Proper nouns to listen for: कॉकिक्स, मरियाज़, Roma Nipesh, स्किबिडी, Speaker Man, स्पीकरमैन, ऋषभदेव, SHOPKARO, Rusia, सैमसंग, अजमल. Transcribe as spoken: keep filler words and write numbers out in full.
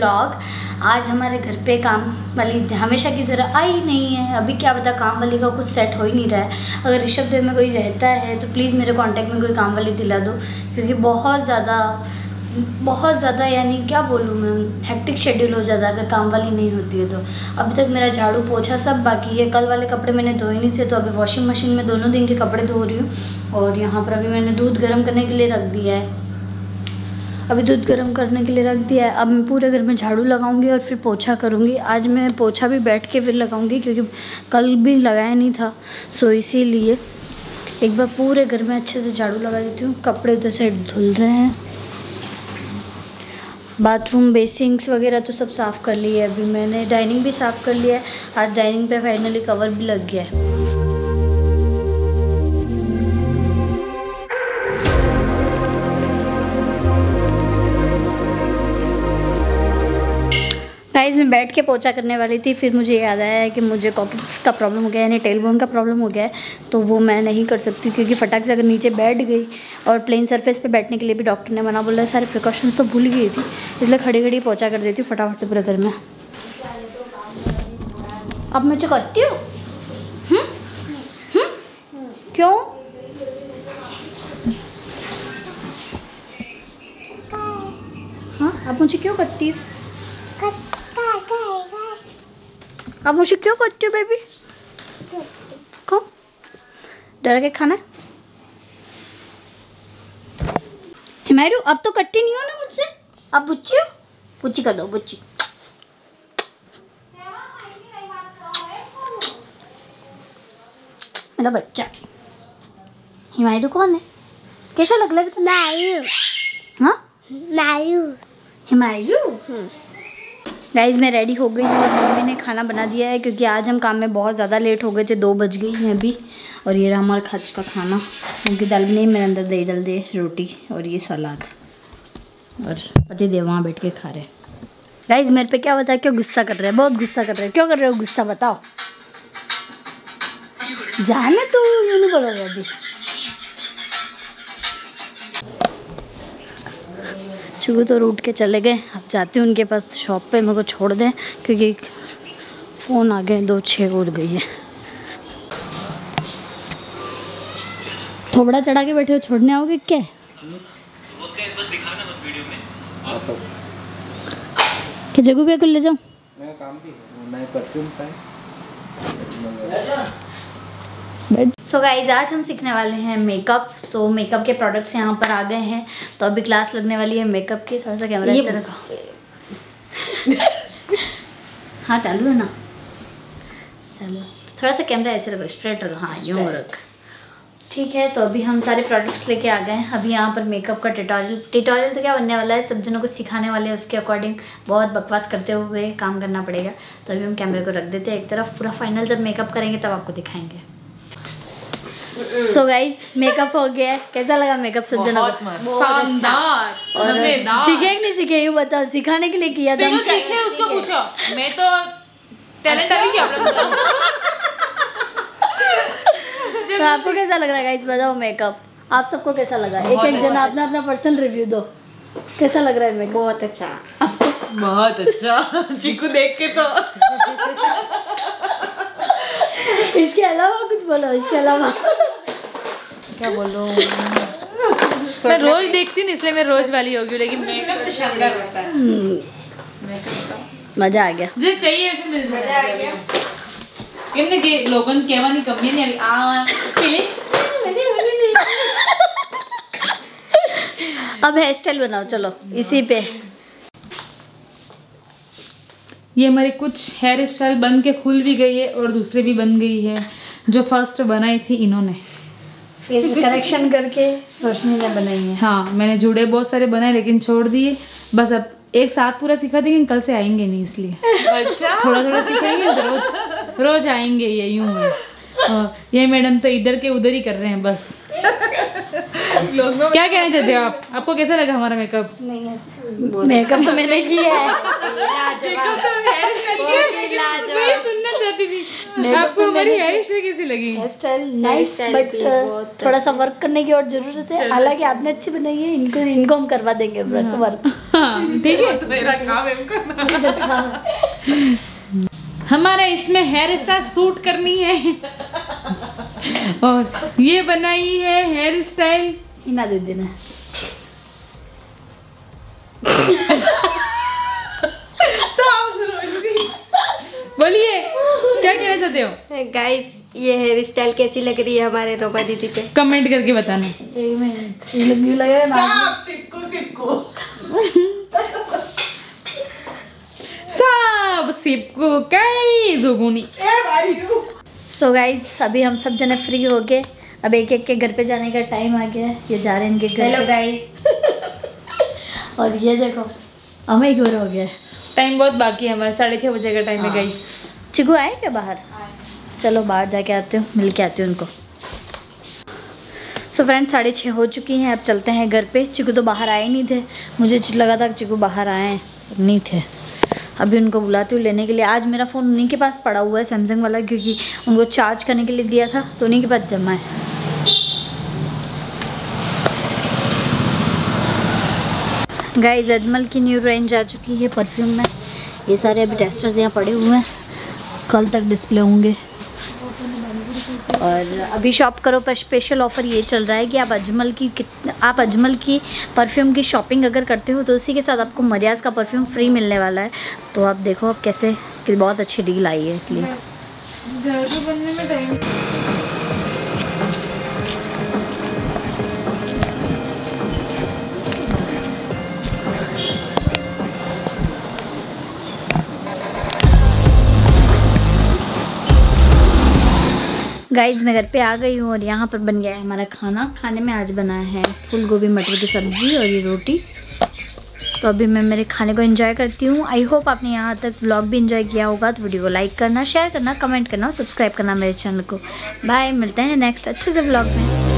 Vlog. आज हमारे घर पे काम वाली हमेशा की तरह आई नहीं है, अभी क्या पता काम वाली का कुछ सेट हो ही नहीं रहा है। अगर ऋषभदेव में कोई रहता है तो प्लीज़ मेरे कांटेक्ट में कोई काम वाली दिला दो, क्योंकि बहुत ज़्यादा बहुत ज़्यादा यानी क्या बोलूँ मैं, हेक्टिक शेड्यूल हो जाता है अगर काम वाली नहीं होती है तो। अभी तक मेरा झाड़ू पोछा सब बाकी है, कल वाले कपड़े मैंने धोए नहीं थे तो अभी वॉशिंग मशीन में दोनों दिन के कपड़े धो रही हूँ। और यहाँ पर अभी मैंने दूध गर्म करने के लिए रख दिया है अभी दूध गर्म करने के लिए रख दिया है। अब मैं पूरे घर में झाड़ू लगाऊंगी और फिर पोछा करूंगी। आज मैं पोछा भी बैठ के फिर लगाऊंगी क्योंकि कल भी लगाया नहीं था, सो इसीलिए एक बार पूरे घर में अच्छे से झाड़ू लगा देती हूँ। कपड़े उधर से धुल रहे हैं, बाथरूम बेसिंग्स वगैरह तो सब साफ़ कर लिए है अभी मैंने। डाइनिंग भी साफ़ कर लिया है, आज डाइनिंग पर फाइनली कवर भी लग गया है। गाइस मैं बैठ के पोछा करने वाली थी, फिर मुझे याद आया कि मुझे कॉकिक्स का प्रॉब्लम हो गया, यानी टेलबोन का प्रॉब्लम हो गया है, तो वो मैं नहीं कर सकती क्योंकि फटाक से अगर नीचे बैठ गई, और प्लेन सरफेस पे बैठने के लिए भी डॉक्टर ने मना बोला, सारे प्रिकॉशंस तो भूल गई थी, इसलिए खड़ी खड़ी पोछा कर देती हूँ फटाफट से पूरे घर में। अब मुझे करती हूँ क्यों हाँ अब मुझे क्यों करती हूँ आप मुझे क्यों करती हो बेबी? क्यों डर के खाना हिमायरू? अब तो कट्टी नहीं हो ना मुझसे, अब बुच्ची हो, बुच्ची कर दो बुच्ची। मेरा बच्चा हिमायरू कौन है? कैसा लग रहा है तुम्हें? हाँ हिमायरू हिमायरू। गाइज़ मैं रेडी हो गई हूँ और मम्मी ने खाना बना दिया है क्योंकि आज हम काम में बहुत ज़्यादा लेट हो गए थे, दो बज गई हैं अभी। और ये रहा हमारा खर्च का खाना, क्योंकि दाल में मेरे अंदर दही डाल दे, रोटी और ये सलाद, और पति देव वहाँ बैठ के खा रहे। गाइज़ मेरे पे क्या बताया, क्यों गुस्सा कर रहे हैं, बहुत गुस्सा कर रहे हैं, क्यों कर रहे हो गुस्सा बताओ? जाने तो यूँ नहीं बोलोगे अभी। चुगू तो रूट के चले गए, अब जाती हूँ उनके पास शॉप पे, मेरे को छोड़ दें क्योंकि फ़ोन आ गए, दो छः उड़ गई है। थोबड़ा चढ़ा के बैठे हो, छोड़ने आओगे क्या? बस दिखाना मत वीडियो में। क्या जगू भैया को ले जाऊँ? मेरा काम भी है, मैं परफ्यूम्स आए। सो गाइज आज हम सीखने वाले हैं मेकअप। सो मेकअप के प्रोडक्ट्स यहाँ पर आ गए हैं, तो अभी क्लास लगने वाली है मेकअप की। थोड़ा सा कैमरा ऐसे रखो हाँ चालू है ना, चलो थोड़ा सा कैमरा ऐसे रखो, स्ट्रेट रखो, हाँ यूँ रख, ठीक है। तो अभी हम सारे प्रोडक्ट्स लेके आ गए हैं। अभी यहाँ पर मेकअप का ट्यूटोरियल ट्यूटोरियल तो क्या बनने वाला है, सब जनों को सिखाने वाले हैं, उसके अकॉर्डिंग बहुत बकवास करते हुए काम करना पड़ेगा। तो अभी हम कैमरे को रख देते हैं एक तरफ, पूरा फाइनल जब मेकअप करेंगे तब आपको दिखाएंगे। सो गाइज मेकअप हो गया है, कैसा लगा मेकअप सज्जनों को? शानदार, मजेदार। सीखे नहीं सीखे ये बताओ, सिखाने के लिए किया था। जो सीखे उसको पूछो, मैं तो टैलेंट अभी क्या बताऊं। तो आपको कैसा लग रहा है गाइज बताओ मेकअप? आप सबको कैसा लगा? एक एक जना अपना अपना पर्सनल रिव्यू दो, कैसा लग रहा है मेकअप? बहुत अच्छा, आपको? बहुत अच्छा, चीकू देख के तो। इसके अलावा कुछ बोलो, इसके अलावा क्या बोलो? मैं रोज देखती नहीं इसलिए मैं रोज वाली होगी, लेकिन मेकअप तो शानदार होता है। मेकअप मजा आ गया, जो चाहिए उसे मिल जाता है। कितने के लोगों के वाली कमी नहीं आ पहले मैंने बोली नहीं। अब हेयर स्टाइल बनाओ, चलो इसी पे। ये हमारी कुछ हेयर स्टाइल बन के खुल भी गई है और दूसरी भी बन गई है, जो फर्स्ट बनाई थी इन्होंने, फिर करेक्शन करके रोशनी ने बनाई है। हाँ मैंने जुड़े बहुत सारे बनाए लेकिन छोड़ दिए, बस अब एक साथ पूरा सिखा देंगे, कल से आएंगे नहीं इसलिए अच्छा। थोड़ा थोड़ा सिखाएंगे, रोज रोज आएंगे ये यूँ। ये मैडम तो इधर के उधर ही कर रहे हैं बस क्या कहना चाहते हो आप? आपको कैसा लगा हमारा मेकअप? मेकअप तो मैंने किया है। सुनना चाहती थी आपको हमारी हेयर स्टाइल कैसी लगी? हेयर स्टाइल नाइस, बट थोड़ा सा वर्क करने की और जरूरत है। हालांकि आपने अच्छी बनाई है, इनको इनको हम करवा देंगे वर्क। ठीक है, मेरा काम है करना। हमारा इसमें हेयर स्टाइल सूट करनी है और ये बनाई है हेयर स्टाइल हिना दे देना। बोलिए क्या कहना चाहते हो गाइस? ये हेयर स्टाइल कैसी लग रही है हमारे रोमा दीदी पे? कमेंट करके बताना। लग रहा है चिपको चिपको सो गाइज so अभी हम सब जने फ्री हो गए। अब एक एक के घर पे जाने का टाइम आ गया है। ये जा रहे हैं इनके घर। Hello guys. और ये देखो हमें ही घर हो गया। टाइम बहुत बाकी है हमारा, साढ़े छः बजे का टाइम है गाइज। चिकू आए क्या बाहर? चलो बाहर जाके आते हो, मिल के आते हो उनको। सो फ्रेंड्स साढ़े छः हो चुकी हैं, अब चलते हैं घर पे। चिकू तो बाहर आए नहीं थे, मुझे लगा था चिकू बाहर आए नहीं थे। अभी उनको बुलाती हूँ लेने के लिए। आज मेरा फ़ोन उन्हीं के पास पड़ा हुआ है सैमसंग वाला, क्योंकि उनको चार्ज करने के लिए दिया था तो उन्हीं के पास जमा है। गाइस अजमल की न्यू रेंज आ चुकी है परफ्यूम में। ये सारे अभी टेस्टर्स यहाँ पड़े हुए हैं, कल तक डिस्प्ले होंगे। और अभी शॉप करो पर स्पेशल ऑफ़र ये चल रहा है कि आप अजमल की आप अजमल की परफ्यूम की शॉपिंग अगर करते हो तो उसी के साथ आपको मरियाज़ का परफ्यूम फ्री मिलने वाला है। तो आप देखो आप कैसे कि बहुत अच्छी डील आई है। इसलिए घर को बनने में टाइम। गाइज़ मैं घर पे आ गई हूँ और यहाँ पर बन गया है हमारा खाना। खाने में आज बनाया है फूल गोभी मटर की सब्ज़ी और ये रोटी। तो अभी मैं मेरे खाने को एंजॉय करती हूँ। आई होप आपने यहाँ तक व्लॉग भी एंजॉय किया होगा। तो वीडियो को लाइक करना, शेयर करना, कमेंट करना, सब्सक्राइब करना मेरे चैनल को। बाय, मिलते हैं नेक्स्ट अच्छे से व्लॉग में।